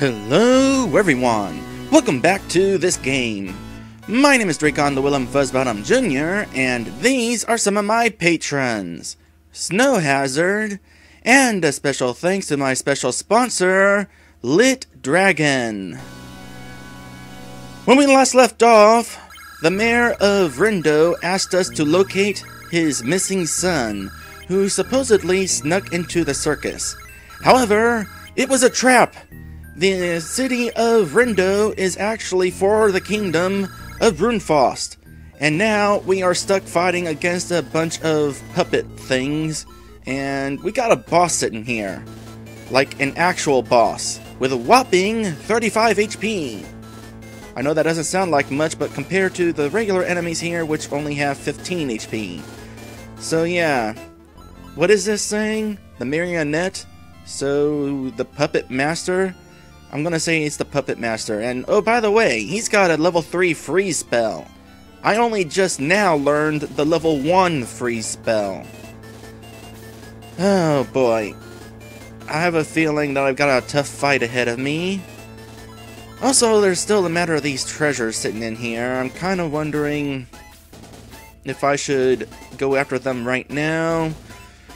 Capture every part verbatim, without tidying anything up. Hello everyone! Welcome back to this game. My name is Dracon the Willem Fuzzbottom Junior and these are some of my patrons. Snowhazard, and a special thanks to my special sponsor, Lit Dragon. When we last left off, the mayor of Rindo asked us to locate his missing son, who supposedly snuck into the circus. However, it was a trap! The city of Rindo is actually for the kingdom of Runefaust, and now we are stuck fighting against a bunch of puppet things, and we got a boss sitting here. Like an actual boss, with a whopping thirty-five H P. I know that doesn't sound like much, but compared to the regular enemies here, which only have fifteen H P. So yeah, what is this thing? The marionette? So, the Puppet Master? I'm gonna say it's the Puppet Master, and oh by the way, he's got a level three freeze spell. I only just now learned the level one freeze spell. Oh boy. I have a feeling that I've got a tough fight ahead of me. Also, there's still the matter of these treasures sitting in here. I'm kinda wondering if I should go after them right now.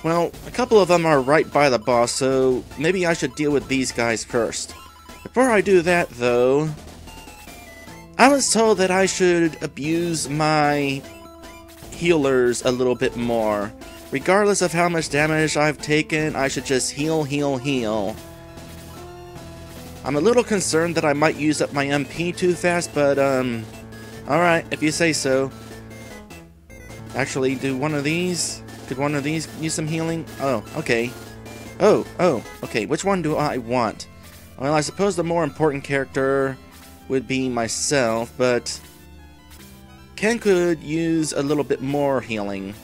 Well, a couple of them are right by the boss, so maybe I should deal with these guys first. Before I do that, though, I was told that I should abuse my healers a little bit more. Regardless of how much damage I've taken, I should just heal, heal, heal. I'm a little concerned that I might use up my M P too fast, but, um, alright, if you say so. Actually, do one of these? Could one of these use some healing? Oh, okay. Oh, oh, okay, which one do I want? Well, I suppose the more important character would be myself, but Ken could use a little bit more healing.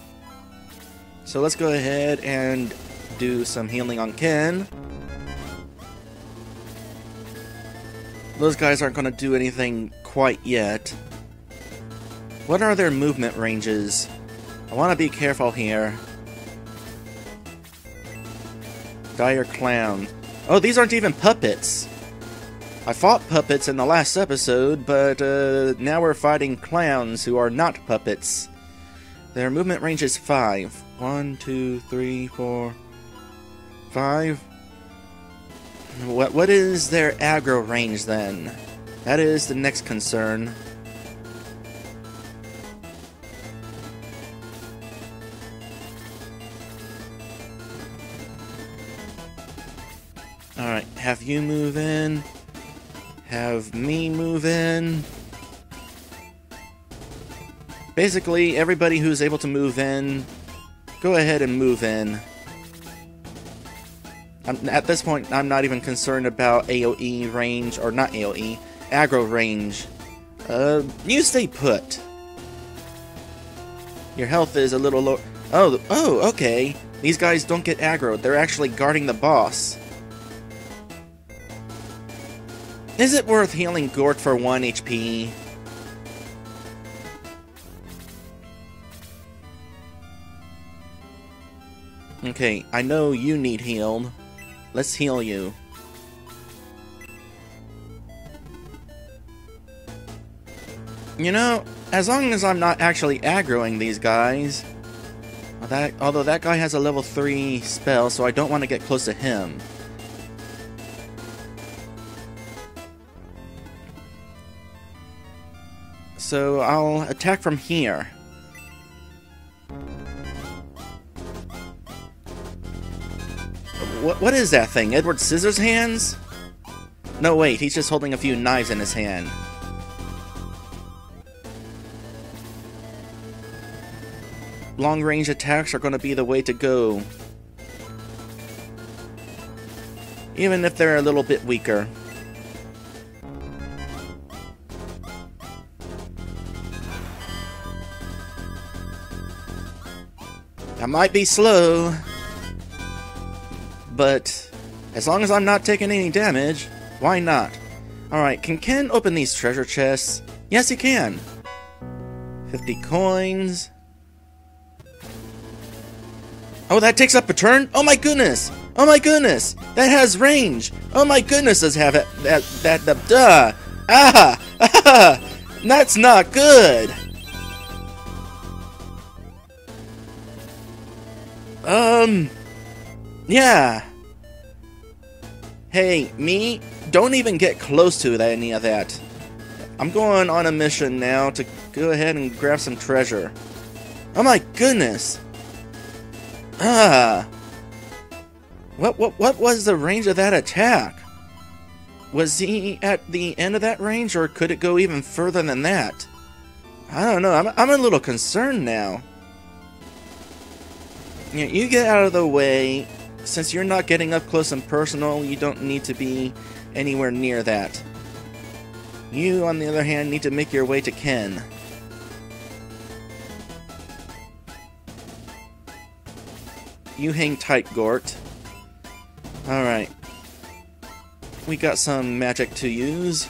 So let's go ahead and do some healing on Ken. Those guys aren't going to do anything quite yet. What are their movement ranges? I want to be careful here. Dire Clown. Oh, these aren't even puppets! I fought puppets in the last episode, but uh, now we're fighting clowns who are not puppets. Their movement range is five. One, two, three, four, five. What, what is their aggro range then? That is the next concern. Alright, have you move in, have me move in. Basically, everybody who's able to move in, go ahead and move in. I'm, at this point, I'm not even concerned about AoE range, or not AoE, aggro range. Uh, you stay put. Your health is a little low. Oh, oh, okay. These guys don't get aggro, they're actually guarding the boss. Is it worth healing Gort for one H P? Okay, I know you need healed. Let's heal you. You know, as long as I'm not actually aggroing these guys... That, although that guy has a level three spell, so I don't want to get close to him. So I'll attack from here. What, what is that thing? Edward Scissors hands? No, wait, he's just holding a few knives in his hand. Long-range attacks are going to be the way to go. Even if they're a little bit weaker. I might be slow, but as long as I'm not taking any damage, why not? Alright, can Ken open these treasure chests? Yes, he can! fifty coins... Oh, that takes up a turn? Oh my goodness! Oh my goodness! That has range! Oh my goodness, does have it, that, that, that, duh! Ah! Ah! That's not good! Um... Yeah... Hey, me? Don't even get close to any of that. I'm going on a mission now to go ahead and grab some treasure. Oh my goodness! Ah! What, what, what was the range of that attack? Was he at the end of that range, or could it go even further than that? I don't know, I'm, I'm a little concerned now. You know, you get out of the way. Since you're not getting up close and personal, you don't need to be anywhere near that. You, on the other hand, need to make your way to Ken. You hang tight, Gort. Alright. We got some magic to use.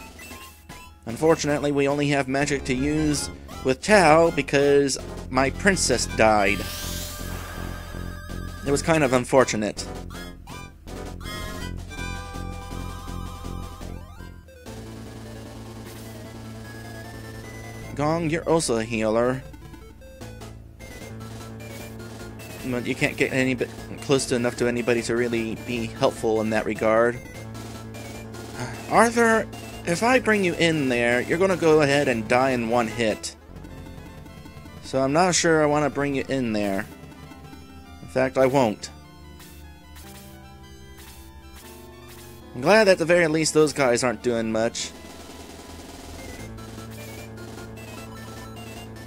Unfortunately, we only have magic to use with Tao because my princess died. It was kind of unfortunate. Gong, you're also a healer. But you can't get any bit close to enough to anybody to really be helpful in that regard. Arthur, if I bring you in there, you're gonna go ahead and die in one hit. So I'm not sure I want to bring you in there. In fact, I won't. I'm glad at the very least those guys aren't doing much.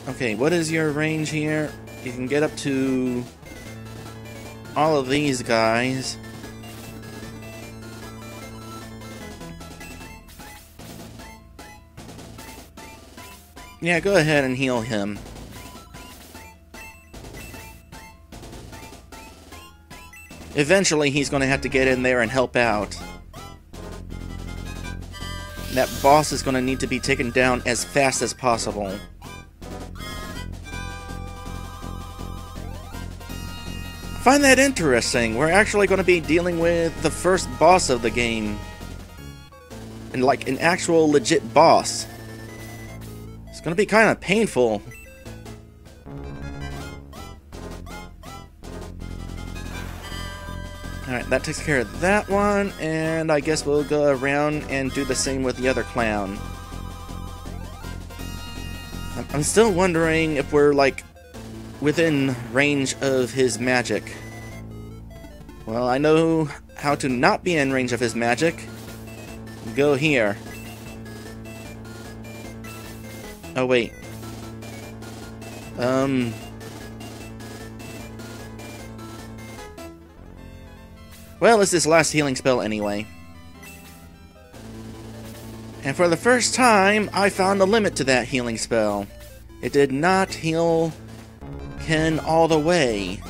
Okay, what is your range here? You can get up to all of these guys. Yeah, go ahead and heal him. Eventually, he's going to have to get in there and help out. That boss is going to need to be taken down as fast as possible. I find that interesting. We're actually going to be dealing with the first boss of the game. And like an actual legit boss. It's going to be kind of painful. Alright, that takes care of that one. And I guess we'll go around and do the same with the other clown. I'm still wondering if we're like within range of his magic. Well, I know how to not be in range of his magic. Go here. Oh, wait. Um... Well, it's this last healing spell anyway. And for the first time, I found a limit to that healing spell. It did not heal Ken all the way.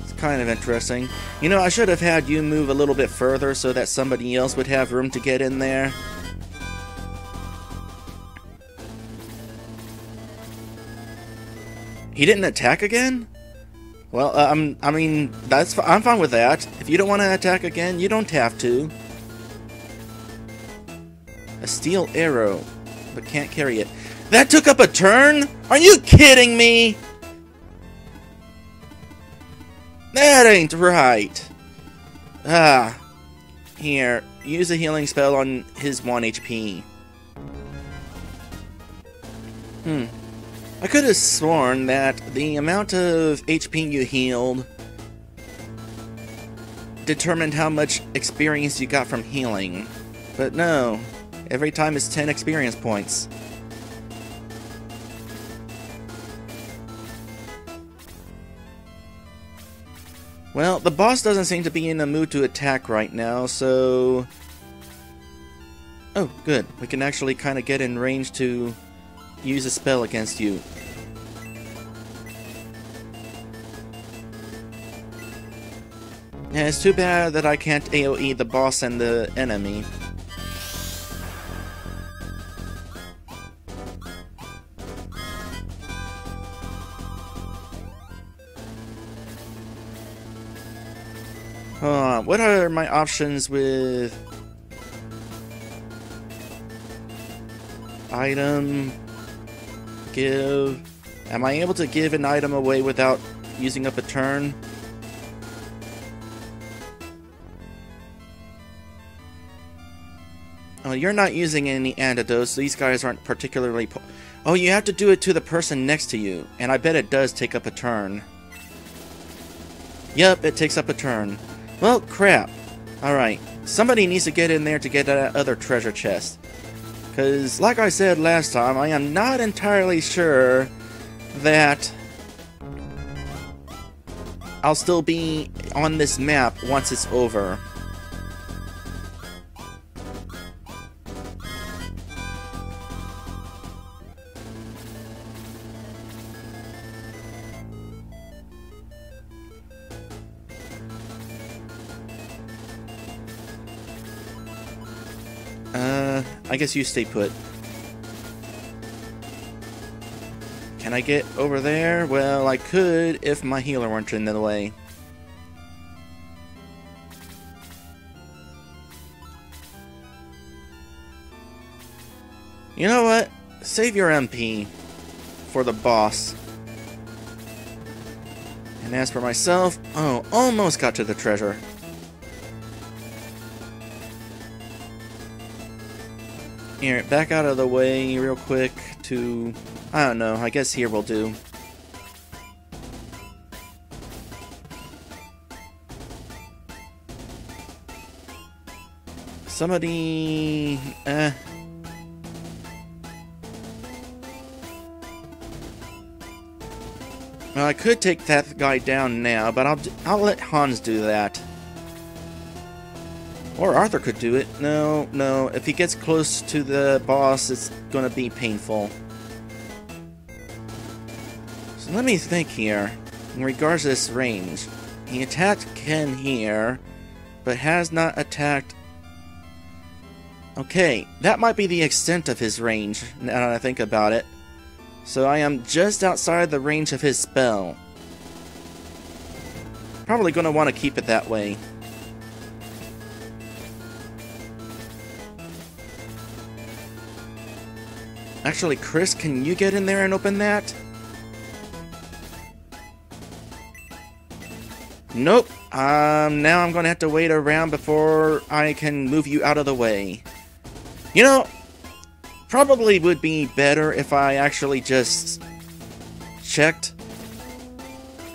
It's kind of interesting. You know, I should have had you move a little bit further so that somebody else would have room to get in there. He didn't attack again? Well, um, I mean, that's f I'm fine with that. If you don't want to attack again, you don't have to. A steel arrow, but can't carry it. That took up a turn? Are you kidding me? That ain't right! Ah. Here, use a healing spell on his one H P. Hmm. I could have sworn that the amount of H P you healed determined how much experience you got from healing. But no. Every time it's ten experience points. Well, the boss doesn't seem to be in the mood to attack right now, so... Oh, good. We can actually kind of get in range to use a spell against you. Yeah, it's too bad that I can't AoE the boss and the enemy. Oh, Uh, what are my options with item, give? Am I able to give an item away without using up a turn? Oh, you're not using any antidotes. These guys aren't particularly po- Oh, you have to do it to the person next to you. And I bet it does take up a turn. Yep, it takes up a turn. Well, crap. Alright. Somebody needs to get in there to get that other treasure chest. Because, like I said last time, I am not entirely sure that I'll still be on this map once it's over. I guess you stay put. Can I get over there? Well, I could if my healer weren't in the way. You know what? Save your M P for the boss. And as for myself, oh, almost got to the treasure. Here, back out of the way real quick to, I don't know, I guess here will do. Somebody, eh. Well, I could take that guy down now, but I'll, I'll let Hans do that. Or Arthur could do it. No, no. If he gets close to the boss, it's gonna be painful. So let me think here. In regards to this range, he attacked Ken here, but has not attacked... Okay, that might be the extent of his range, now that I think about it. So I am just outside the range of his spell. Probably gonna want to keep it that way. Actually, Chris, can you get in there and open that? Nope. Um, now I'm gonna have to wait around before I can move you out of the way. You know, probably would be better if I actually just checked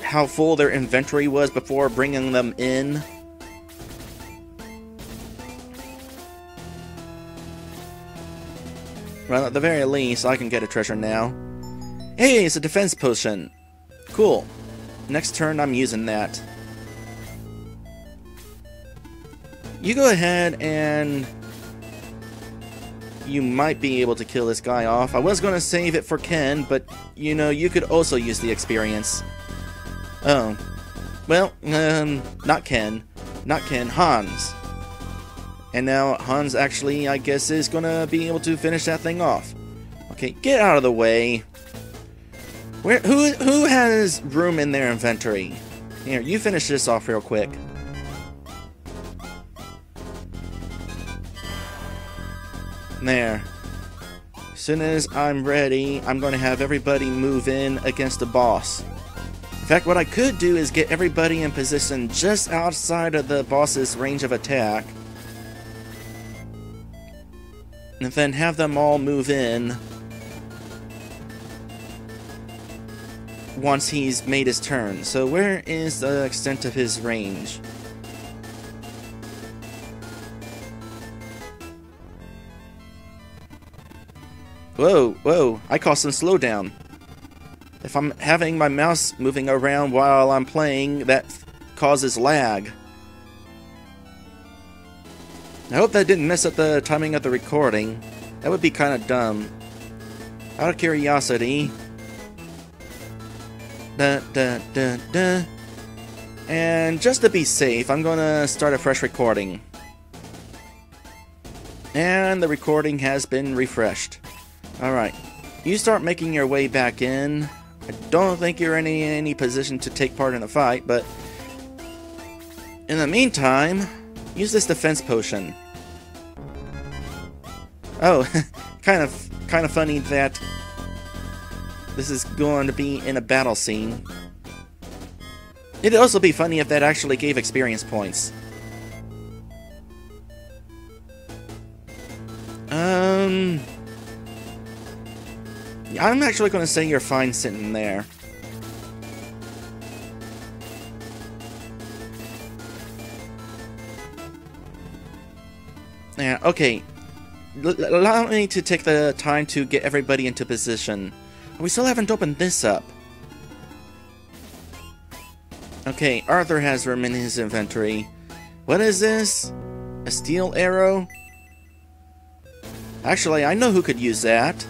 how full their inventory was before bringing them in. Well, at the very least, I can get a treasure now. Hey, it's a defense potion. Cool. Next turn, I'm using that. You go ahead and... You might be able to kill this guy off. I was going to save it for Ken, but, you know, you could also use the experience. Oh. Well, um, not Ken. Not Ken, Hans. And now Hans actually, I guess, is gonna be able to finish that thing off. Okay, get out of the way. Where? Who? Who has room in their inventory? Here, you finish this off real quick. There. As soon as I'm ready, I'm gonna have everybody move in against the boss. In fact, what I could do is get everybody in position just outside of the boss's range of attack. And then have them all move in once he's made his turn. So where is the extent of his range? Whoa, whoa, I caused some slowdown. If I'm having my mouse moving around while I'm playing, that causes lag. I hope that didn't mess up the timing of the recording. That would be kind of dumb. Out of curiosity. Da, da, da, da. And just to be safe, I'm gonna start a fresh recording. And the recording has been refreshed. Alright. You start making your way back in. I don't think you're in any, any position to take part in the fight, but... In the meantime, use this defense potion. Oh, kind of kind of funny that this is going to be in a battle scene. It'd also be funny if that actually gave experience points. Um, I'm actually going to say you're fine sitting there. Yeah, okay. L- allow me to take the time to get everybody into position. We still haven't opened this up. Okay, Arthur has room in his inventory. What is this? A steel arrow? Actually, I know who could use that.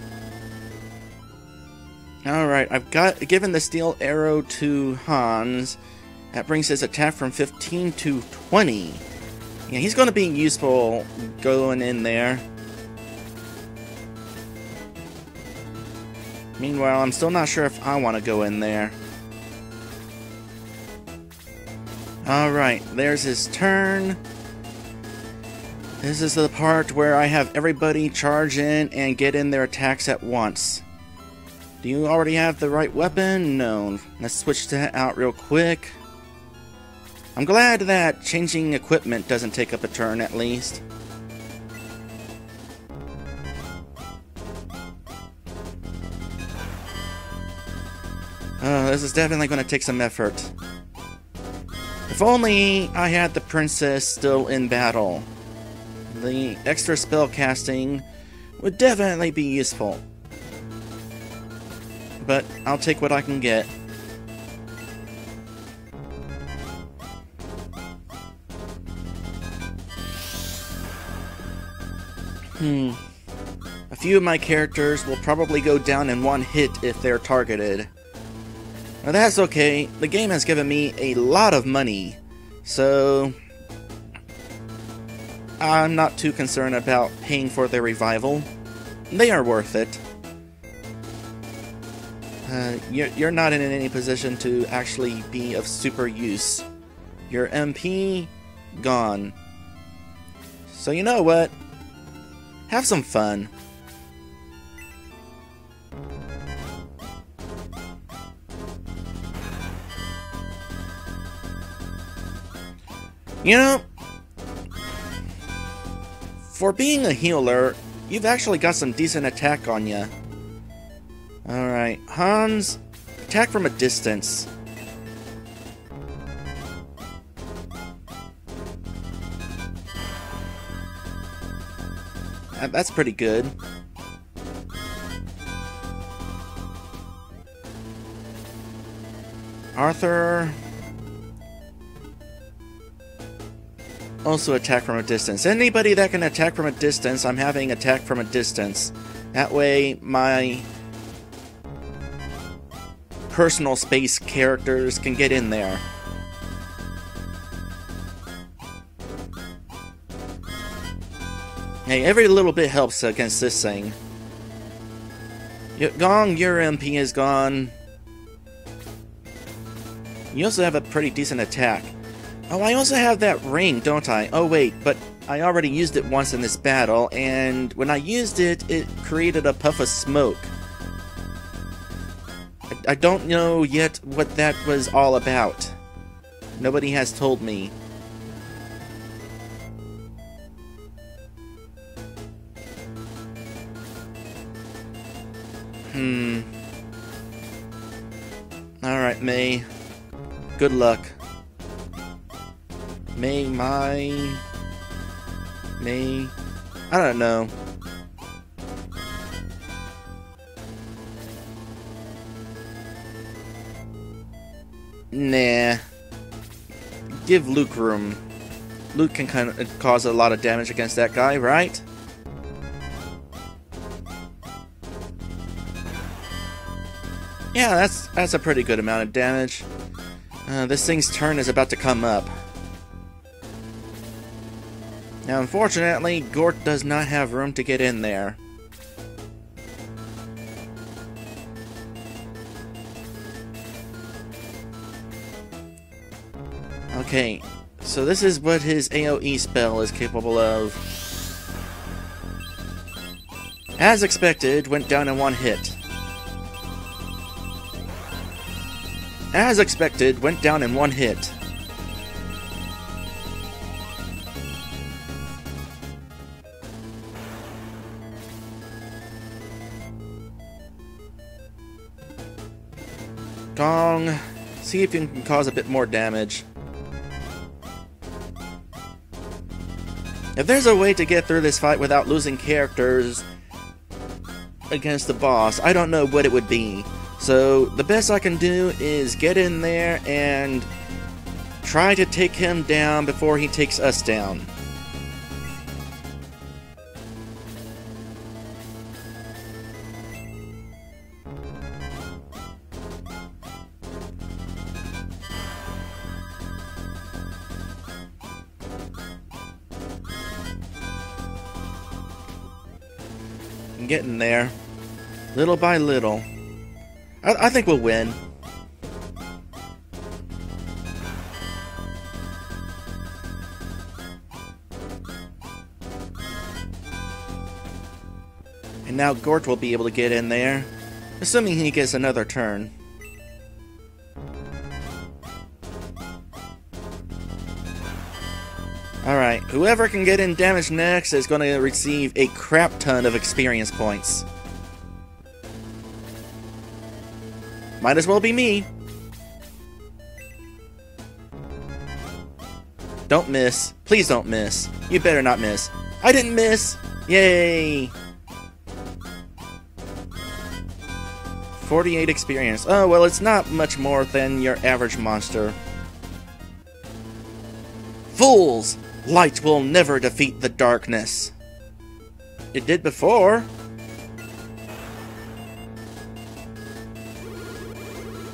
Alright, I've got given the steel arrow to Hans. That brings his attack from fifteen to twenty. Yeah, he's going to be useful going in there. Meanwhile, I'm still not sure if I want to go in there. Alright, there's his turn. This is the part where I have everybody charge in and get in their attacks at once. Do you already have the right weapon? No. Let's switch that out real quick. I'm glad that changing equipment doesn't take up a turn, at least. Uh, this is definitely going to take some effort. If only I had the princess still in battle. The extra spell casting would definitely be useful. But I'll take what I can get. Hmm. A few of my characters will probably go down in one hit if they're targeted. Now that's okay. The game has given me a lot of money, so I'm not too concerned about paying for their revival. They are worth it. Uh, you're, you're not in any position to actually be of super use. Your M P, gone. So you know what? Have some fun. You know, for being a healer, you've actually got some decent attack on you. Alright, Hans, attack from a distance. That's pretty good. Arthur, also attack from a distance. Anybody that can attack from a distance, I'm having attack from a distance. That way, my personal space characters can get in there. Hey, every little bit helps against this thing. Gong, your M P is gone. You also have a pretty decent attack. Oh, I also have that ring, don't I? Oh wait, but I already used it once in this battle, and when I used it, it created a puff of smoke. I, I don't know yet what that was all about. Nobody has told me. Hmm. Alright, May. Good luck. May, my... May... I don't know. Nah. Give Luke room. Luke can kind of cause a lot of damage against that guy, right? Yeah, that's that's a pretty good amount of damage. Uh, this thing's turn is about to come up. Now, unfortunately, Gort does not have room to get in there. Okay, So this is what his AoE spell is capable of. As expected, went down in one hit. As expected, went down in one hit. Gong, see if you can cause a bit more damage. If there's a way to get through this fight without losing characters against the boss, I don't know what it would be. So the best I can do is get in there and try to take him down before he takes us down. Getting there, little by little. I, I think we'll win. And now Gort will be able to get in there, assuming he gets another turn. Alright, whoever can get in damage next is going to receive a crap ton of experience points. Might as well be me. Don't miss. Please don't miss. You better not miss. I didn't miss! Yay! forty-eight experience. Oh, well, it's not much more than your average monster. Fools! Light will never defeat the darkness. It did before.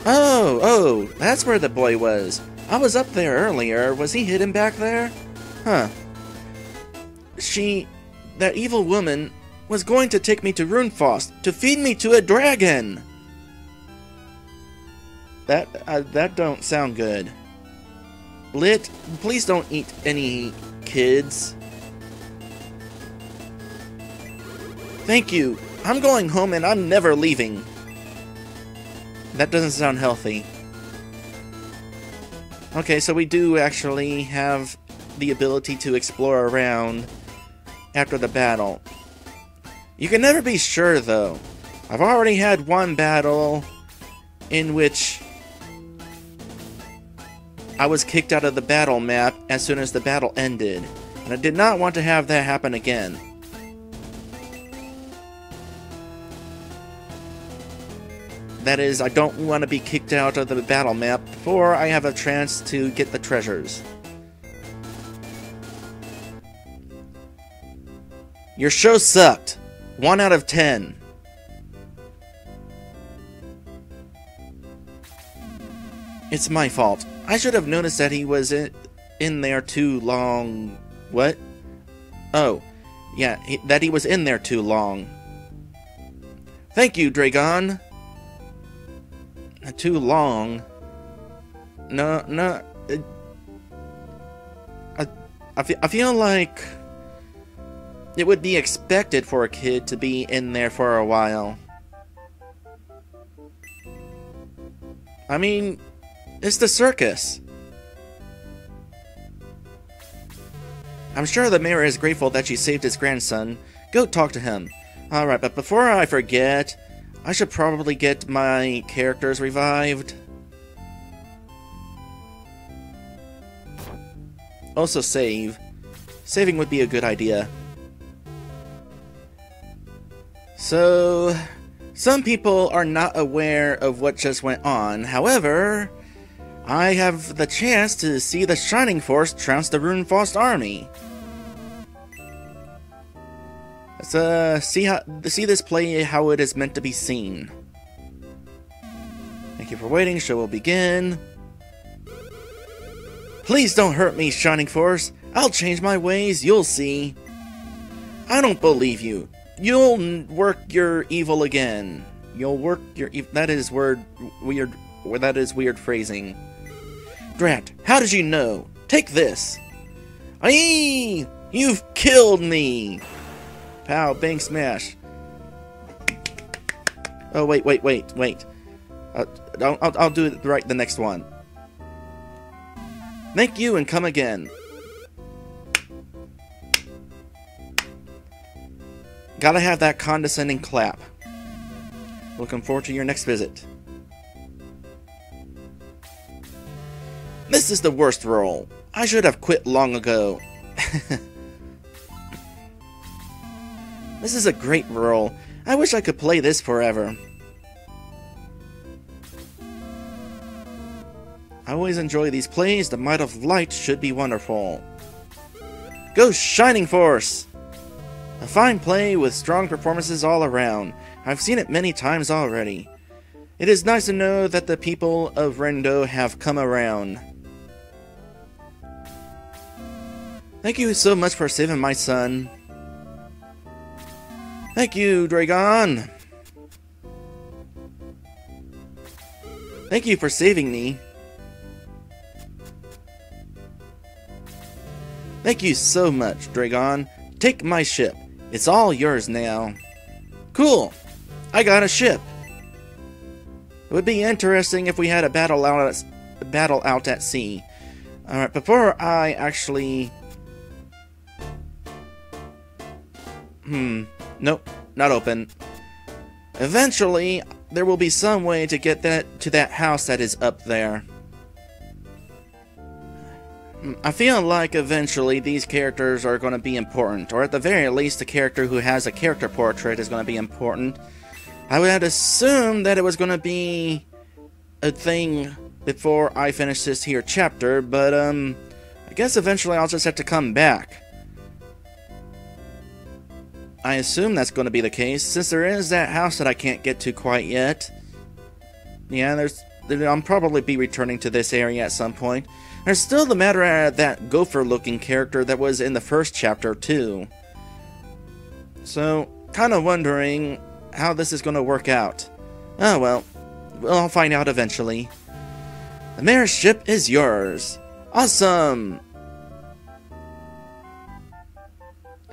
Oh, oh, that's where the boy was. I was up there earlier. Was he hidden back there? Huh. She, that evil woman, was going to take me to Runefoss to feed me to a dragon. That, uh, that don't sound good. Lit, please don't eat any kids. Thank you. I'm going home and I'm never leaving. That doesn't sound healthy. Okay, so we do actually have the ability to explore around after the battle. You can never be sure, though. I've already had one battle in which I was kicked out of the battle map as soon as the battle ended, and I did not want to have that happen again. That is, I don't want to be kicked out of the battle map before I have a chance to get the treasures. Your show sucked! one out of ten. It's my fault. I should have noticed that he was in, in there too long. What? Oh, yeah, he, that he was in there too long. Thank you, Draygone. Too long. No, no. It, I, I, feel, I feel like it would be expected for a kid to be in there for a while. I mean, it's the circus. I'm sure the mayor is grateful that she saved his grandson. Go talk to him. Alright, but before I forget, I should probably get my characters revived. Also save. Saving would be a good idea. So, some people are not aware of what just went on. However, I have the chance to see the Shining Force trounce the Runefaust army. Let's uh, see, how, see this play how it is meant to be seen. Thank you for waiting, show will begin. Please don't hurt me, Shining Force. I'll change my ways, you'll see. I don't believe you. You'll work your evil again. You'll work your evil. That is word weird. That is weird phrasing. Drat, how did you know? Take this! Aye! You've killed me! Pow, bang, smash. Oh, wait, wait, wait, wait. Uh, I'll, I'll, I'll do it right the next one. Thank you and come again. Gotta have that condescending clap. Looking forward to your next visit. This is the worst roll. I should have quit long ago. This is a great roll. I wish I could play this forever. I always enjoy these plays. The might of light should be wonderful. Go Shining Force! A fine play with strong performances all around. I've seen it many times already. It is nice to know that the people of Rindo have come around. Thank you so much for saving my son. Thank you, Draygone. Thank you for saving me. Thank you so much, Draygone. Take my ship. It's all yours now. Cool. I got a ship. It would be interesting if we had a battle out at, a battle out at sea. Alright, before I actually... Hmm. Nope, not open. Eventually, there will be some way to get that to that house that is up there. I feel like eventually these characters are going to be important, or at the very least the character who has a character portrait is going to be important. I would have assumed that it was going to be a thing before I finish this here chapter, but um, I guess eventually I'll just have to come back. I assume that's going to be the case, since there is that house that I can't get to quite yet. Yeah, there's... I'll probably be returning to this area at some point. There's still the matter of that gopher-looking character that was in the first chapter, too. So, kind of wondering how this is going to work out. Oh, well. I'll find out eventually. The mayor's ship is yours. Awesome!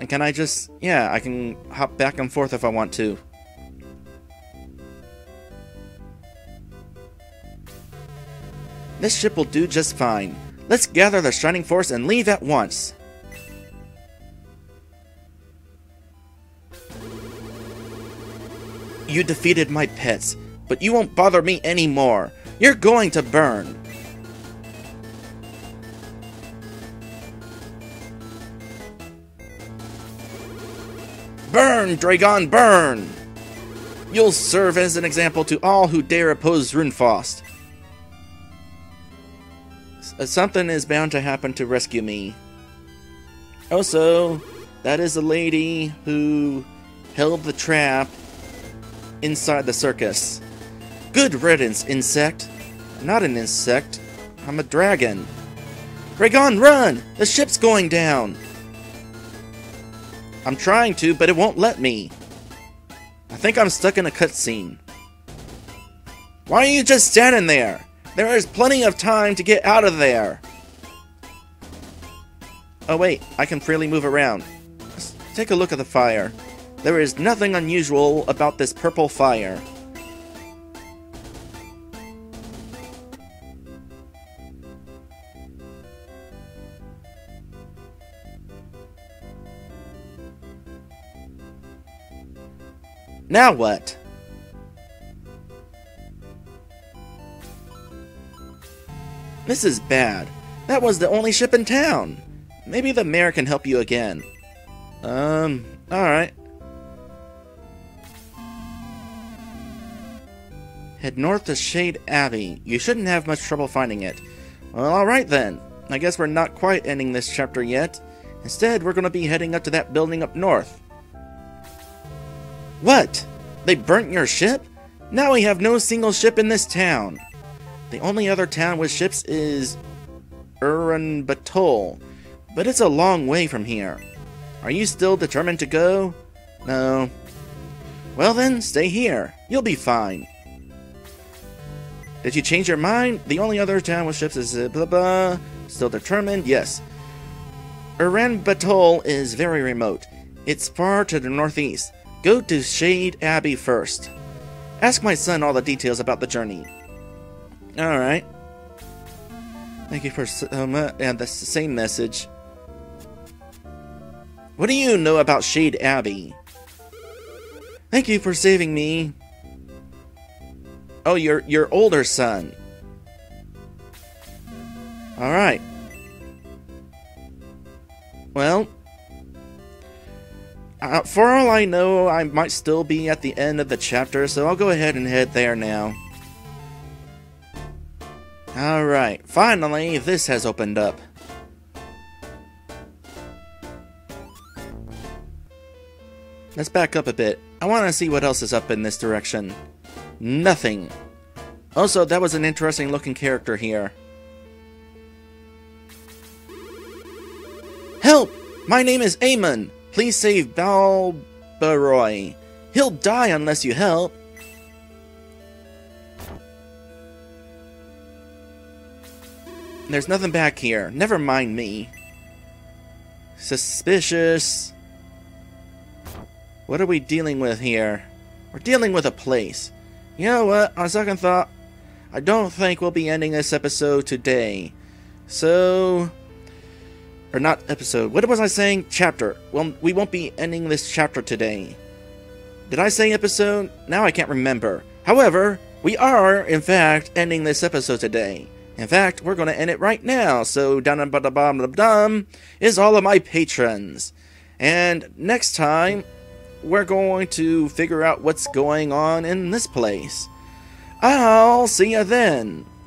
And can I just... Yeah, I can hop back and forth if I want to. This ship will do just fine. Let's gather the Shining Force and leave at once. You defeated my pets, but you won't bother me anymore. You're going to burn. Burn, Draygone, burn! You'll serve as an example to all who dare oppose Runefaust. Something is bound to happen to rescue me. Also, that is the lady who held the trap inside the circus. Good riddance, insect. I'm not an insect. I'm a dragon. Dragon, run! The ship's going down! I'm trying to, but it won't let me. I think I'm stuck in a cutscene. Why are you just standing there? There is plenty of time to get out of there! Oh wait, I can freely move around. Let's take a look at the fire. There is nothing unusual about this purple fire. Now what? This is bad. That was the only ship in town. Maybe the mayor can help you again. Um, alright. Head north to Shade Abbey. You shouldn't have much trouble finding it. Well, alright then. I guess we're not quite ending this chapter yet. Instead, we're going to be heading up to that building up north. What? They burnt your ship? Now we have no single ship in this town. The only other town with ships is Uranbatol, but it's a long way from here. Are you still determined to go? No. Well then, stay here. You'll be fine. Did you change your mind? The only other town with ships is blah blah. Still determined? Yes. Uranbatol is very remote. It's far to the northeast. Go to Shade Abbey first. Ask my son all the details about the journey. Alright. Thank you for so much. And the same message. What do you know about Shade Abbey? Thank you for saving me. Oh, your your older son. Alright. Well, uh, for all I know, I might still be at the end of the chapter, so I'll go ahead and head there now. Alright, finally, this has opened up. Let's back up a bit. I want to see what else is up in this direction. Nothing. Also, that was an interesting looking character here. Help! My name is Aemon. Please save Balbaroi. He'll die unless you help. There's nothing back here. Never mind me. Suspicious. What are we dealing with here? We're dealing with a place. You know what? On second thought, I don't think we'll be ending this episode today. So... Or not episode. What was I saying? Chapter. Well, we won't be ending this chapter today. Did I say episode? Now I can't remember. However, we are, in fact, ending this episode today. In fact, we're going to end it right now. So, dum-dum-dum-dum-dum is all of my patrons. And next time, we're going to figure out what's going on in this place. I'll see you then.